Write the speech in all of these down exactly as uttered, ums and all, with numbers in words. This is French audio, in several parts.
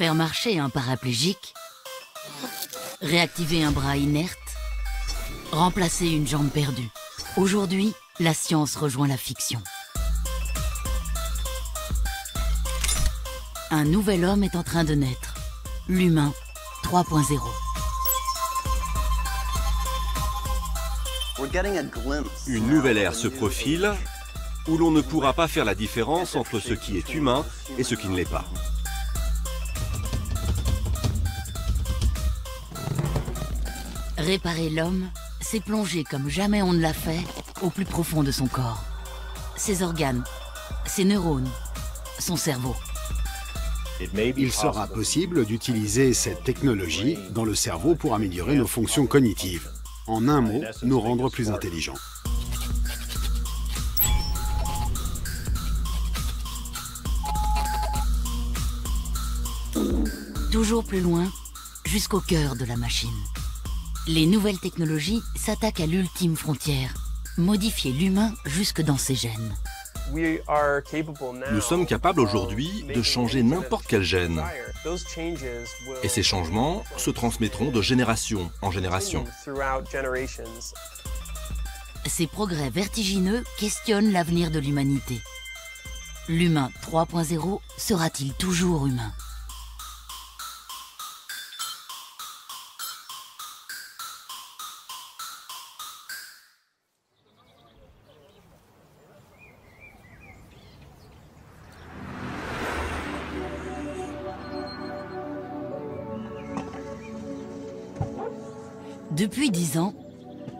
faire marcher un paraplégique, réactiver un bras inerte, remplacer une jambe perdue. Aujourd'hui, la science rejoint la fiction. Un nouvel homme est en train de naître. L'humain trois point zéro. Une nouvelle ère se profile où l'on ne pourra pas faire la différence entre ce qui est humain et ce qui ne l'est pas. Réparer l'homme, c'est plonger comme jamais on ne l'a fait au plus profond de son corps. Ses organes, ses neurones, son cerveau. Il sera possible d'utiliser cette technologie dans le cerveau pour améliorer nos fonctions cognitives. En un mot, nous rendre plus intelligents. Toujours plus loin, jusqu'au cœur de la machine. Les nouvelles technologies s'attaquent à l'ultime frontière, modifier l'humain jusque dans ses gènes. Nous sommes capables aujourd'hui de changer n'importe quel gène. Et ces changements se transmettront de génération en génération. Ces progrès vertigineux questionnent l'avenir de l'humanité. L'humain trois point zéro sera-t-il toujours humain ? Depuis dix ans,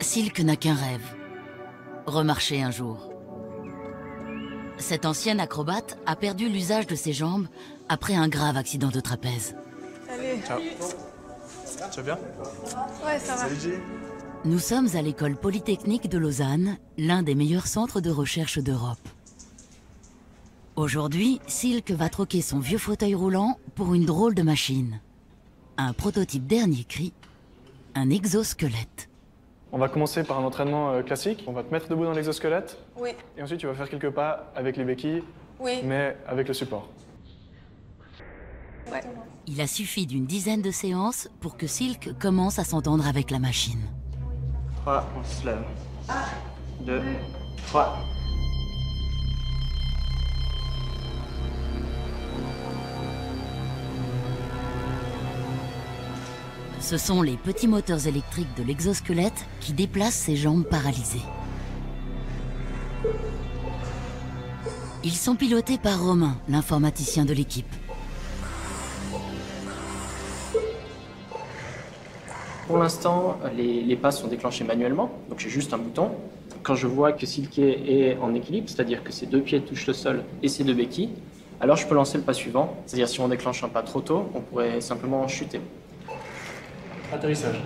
Silke n'a qu'un rêve, remarcher un jour. Cette ancienne acrobate a perdu l'usage de ses jambes après un grave accident de trapèze. Salut. Ciao. Tu vas bien? Ouais, ça va. Salut, G. Nous sommes à l'école polytechnique de Lausanne, l'un des meilleurs centres de recherche d'Europe. Aujourd'hui, Silke va troquer son vieux fauteuil roulant pour une drôle de machine. Un prototype dernier cri. Un exosquelette. On va commencer par un entraînement classique. On va te mettre debout dans l'exosquelette. Oui. Et ensuite, tu vas faire quelques pas avec les béquilles, oui, mais avec le support. Ouais. Il a suffi d'une dizaine de séances pour que Silke commence à s'entendre avec la machine. trois, on se lève. un, deux, trois. Ce sont les petits moteurs électriques de l'exosquelette qui déplacent ses jambes paralysées. Ils sont pilotés par Romain, l'informaticien de l'équipe. Pour l'instant, les, les pas sont déclenchés manuellement, donc j'ai juste un bouton. Quand je vois que Silke est en équilibre, c'est-à-dire que ses deux pieds touchent le sol et ses deux béquilles, alors je peux lancer le pas suivant. C'est-à-dire si on déclenche un pas trop tôt, on pourrait simplement chuter. Atterrissage.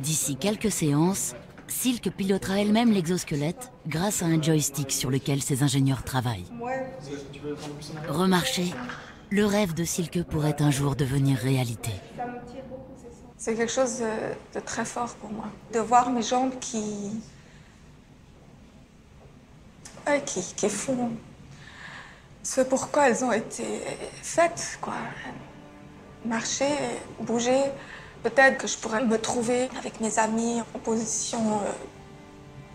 D'ici quelques séances, Silke pilotera elle-même l'exosquelette grâce à un joystick sur lequel ses ingénieurs travaillent. Remarcher, le rêve de Silke pourrait un jour devenir réalité. C'est quelque chose de très fort pour moi, de voir mes jambes qui, euh, qui, qui font ce pourquoi elles ont été faites, quoi. Marcher, bouger, peut-être que je pourrais me trouver avec mes amis en position euh,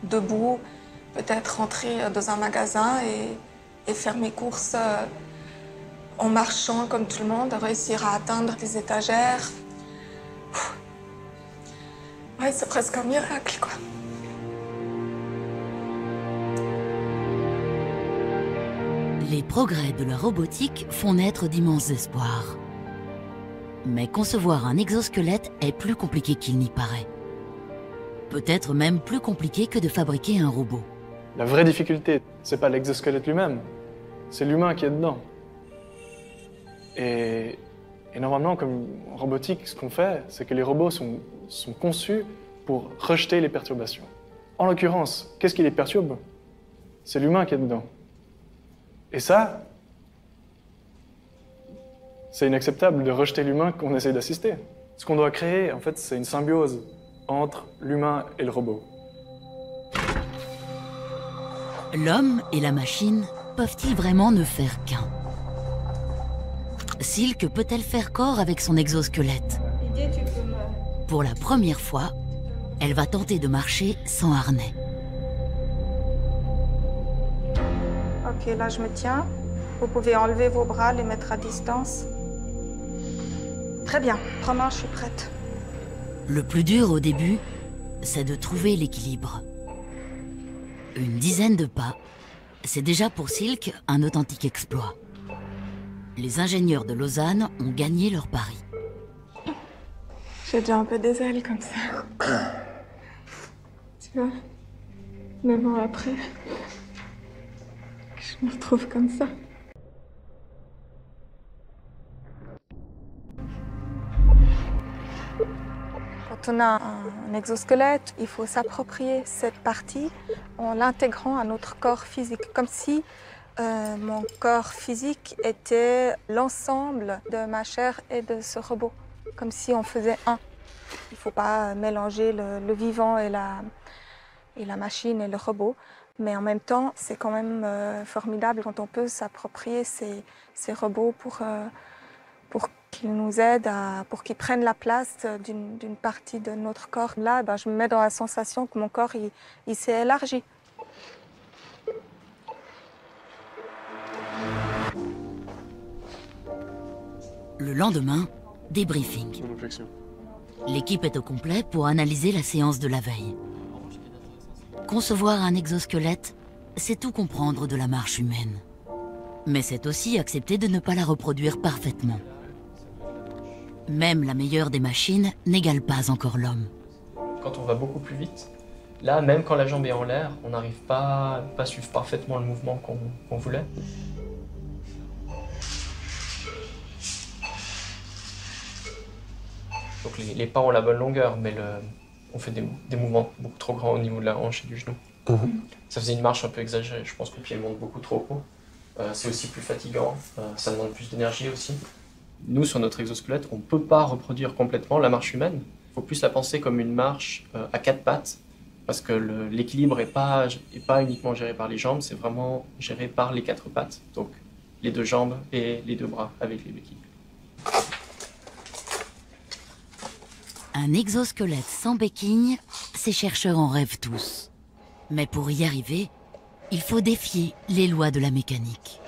debout, peut-être rentrer dans un magasin et, et faire mes courses euh, en marchant comme tout le monde, réussir à atteindre les étagères. Ouais, c'est presque un miracle, quoi. Les progrès de la robotique font naître d'immenses espoirs. Mais concevoir un exosquelette est plus compliqué qu'il n'y paraît. Peut-être même plus compliqué que de fabriquer un robot. La vraie difficulté, c'est pas l'exosquelette lui-même, c'est l'humain qui est dedans. Et, et normalement, comme en robotique, ce qu'on fait, c'est que les robots sont, sont conçus pour rejeter les perturbations. En l'occurrence, qu'est-ce qui les perturbe? C'est l'humain qui est dedans. Et ça, c'est inacceptable de rejeter l'humain qu'on essaie d'assister. Ce qu'on doit créer, en fait, c'est une symbiose entre l'humain et le robot. L'homme et la machine peuvent-ils vraiment ne faire qu'un? Silke peut-elle faire corps avec son exosquelette? Pour la première fois, elle va tenter de marcher sans harnais. Ok, là je me tiens. Vous pouvez enlever vos bras, les mettre à distance. Très bien, vraiment, je suis prête. Le plus dur au début, c'est de trouver l'équilibre. Une dizaine de pas, c'est déjà pour Silke un authentique exploit. Les ingénieurs de Lausanne ont gagné leur pari. J'ai déjà un peu des ailes comme ça. Tu vois, même an après, je me retrouve comme ça. Quand on a un exosquelette, il faut s'approprier cette partie en l'intégrant à notre corps physique, comme si euh, mon corps physique était l'ensemble de ma chair et de ce robot, comme si on faisait un. Il ne faut pas mélanger le, le vivant et la, et la machine et le robot, mais en même temps, c'est quand même euh, formidable quand on peut s'approprier ces, ces robots pour, euh, pour qu'ils nous aident, à, pour qu'ils prennent la place d'une partie de notre corps. Là, ben, je me mets dans la sensation que mon corps il, il s'est élargi. Le lendemain, débriefing. L'équipe est au complet pour analyser la séance de la veille. Concevoir un exosquelette, c'est tout comprendre de la marche humaine. Mais c'est aussi accepter de ne pas la reproduire parfaitement. Même la meilleure des machines n'égale pas encore l'homme. Quand on va beaucoup plus vite, là, même quand la jambe est en l'air, on n'arrive pas à pas suivre parfaitement le mouvement qu'on qu'on voulait. Donc les, les pas ont la bonne longueur, mais le, on fait des, des mouvements beaucoup trop grands au niveau de la hanche et du genou. Mmh. Ça faisait une marche un peu exagérée, je pense que le pied monte beaucoup trop haut. Euh, C'est aussi plus fatigant, euh, ça demande plus d'énergie aussi. Nous, sur notre exosquelette, on ne peut pas reproduire complètement la marche humaine. Il faut plus la penser comme une marche euh, à quatre pattes, parce que l'équilibre n'est pas, est pas uniquement géré par les jambes, c'est vraiment géré par les quatre pattes, donc les deux jambes et les deux bras avec les béquilles. Un exosquelette sans béquille, ces chercheurs en rêvent tous. Mais pour y arriver, il faut défier les lois de la mécanique.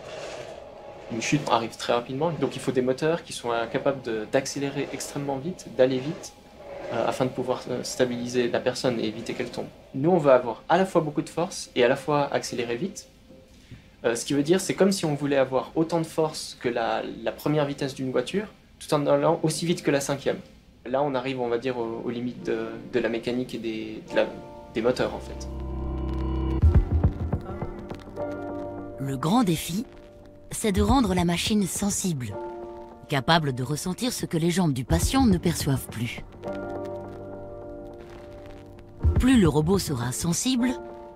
Une chute arrive très rapidement, donc il faut des moteurs qui sont capables d'accélérer extrêmement vite, d'aller vite, euh, afin de pouvoir stabiliser la personne et éviter qu'elle tombe. Nous, on va avoir à la fois beaucoup de force et à la fois accélérer vite. Euh, ce qui veut dire, c'est comme si on voulait avoir autant de force que la, la première vitesse d'une voiture, tout en allant aussi vite que la cinquième. Là, on arrive, on va dire, aux, aux limites de, de la mécanique et des, de la, des moteurs, en fait. Le grand défi, c'est de rendre la machine sensible, capable de ressentir ce que les jambes du patient ne perçoivent plus. Plus le robot sera sensible,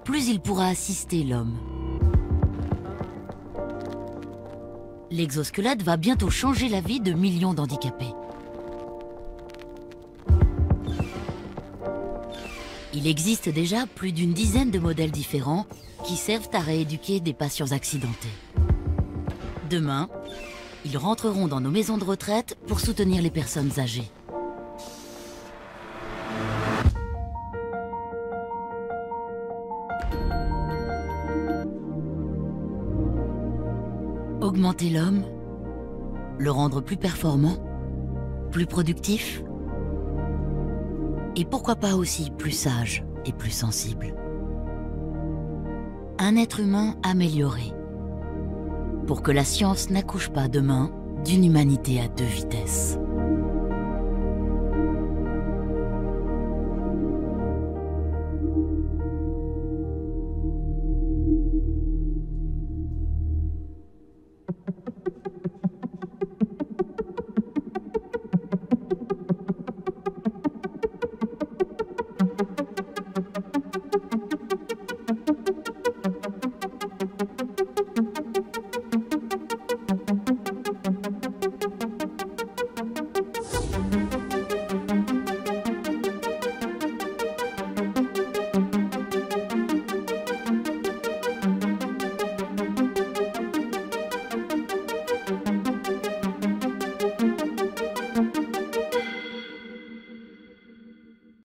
plus il pourra assister l'homme. L'exosquelette va bientôt changer la vie de millions d'handicapés. Il existe déjà plus d'une dizaine de modèles différents qui servent à rééduquer des patients accidentés. Demain, ils rentreront dans nos maisons de retraite pour soutenir les personnes âgées. Augmenter l'homme, le rendre plus performant, plus productif, et pourquoi pas aussi plus sage et plus sensible. Un être humain amélioré, pour que la science n'accouche pas demain d'une humanité à deux vitesses.